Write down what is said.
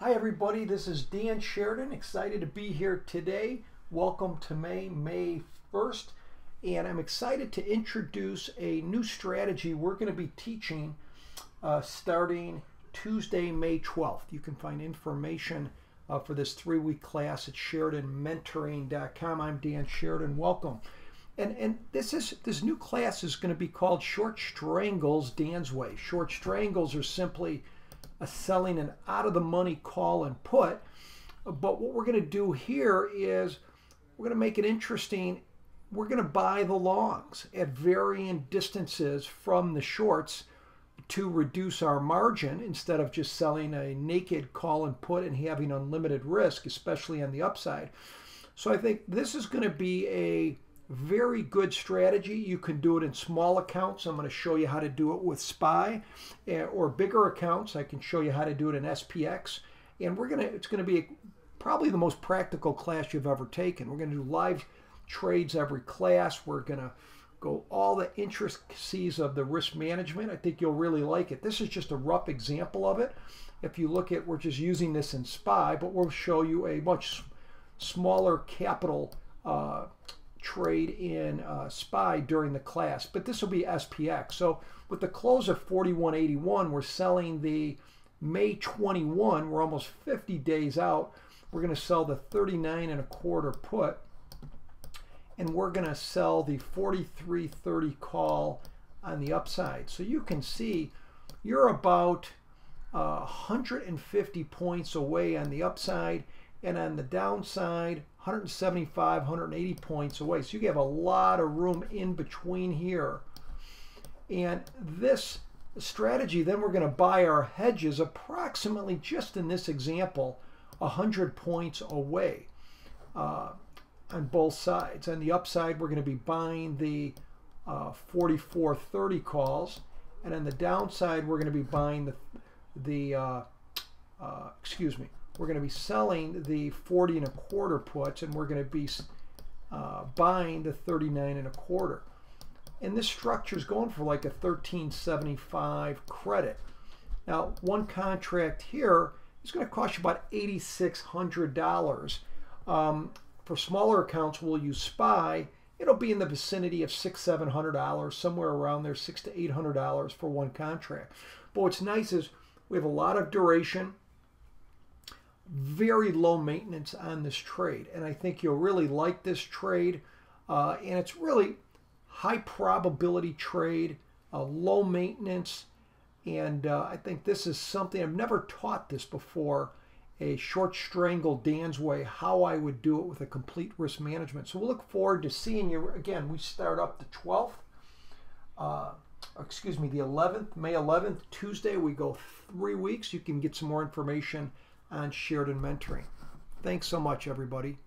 Hi everybody, this is Dan Sheridan, excited to be here today. Welcome to May 1st, and I'm excited to introduce a new strategy we're going to be teaching starting Tuesday, May 12th. You can find information for this three-week class at SheridanMentoring.com. I'm Dan Sheridan, welcome. And this new class is going to be called Short Strangles, Dan's Way. Short Strangles are simply selling an out-of-the-money call and put. But what we're going to do here is we're going to make it interesting. We're going to buy the longs at varying distances from the shorts to reduce our margin instead of just selling a naked call and put and having unlimited risk, especially on the upside. So I think this is going to be a very good strategy. You can do it in small accounts. I'm going to show you how to do it with SPY, or bigger accounts. I can show you how to do it in SPX, and it's going to be probably the most practical class you've ever taken. We're going to do live trades every class. We're going to go all the intricacies of the risk management. I think you'll really like it. This is just a rough example of it. If you look at, we're just using this in SPY, but we'll show you a much smaller capital trade in SPY during the class, but this will be SPX. So with the close of 41.81, we're selling the May 21. We're almost 50 days out. We're going to sell the 39.25 put, and we're going to sell the 43.30 call on the upside. So you can see you're about 150 points away on the upside, and on the downside 175, 180 points away. So you have a lot of room in between here. And this strategy, then we're going to buy our hedges approximately, just in this example, 100 points away on both sides. On the upside, we're going to be buying the 44.30 calls, and on the downside, we're going to be buying we're going to be selling the 40.25 puts, and we're going to be buying the 39.25. And this structure is going for like a 13.75 credit. Now, one contract here is going to cost you about $8,600. For smaller accounts, we'll use SPY. It'll be in the vicinity of $600–$700, somewhere around there, $600–$800 for one contract. But what's nice is we have a lot of duration. Very low maintenance on this trade, and I think you'll really like this trade, and it's really high probability trade, low maintenance, and I think this is something I've never taught this before, a short strangle Dan's way, how I would do it with a complete risk management. So we'll look forward to seeing you again. We start up the 12th, excuse me, the 11th, May 11th, Tuesday. We go 3 weeks. You can get some more information on Sheridan Mentoring. Thanks so much, everybody.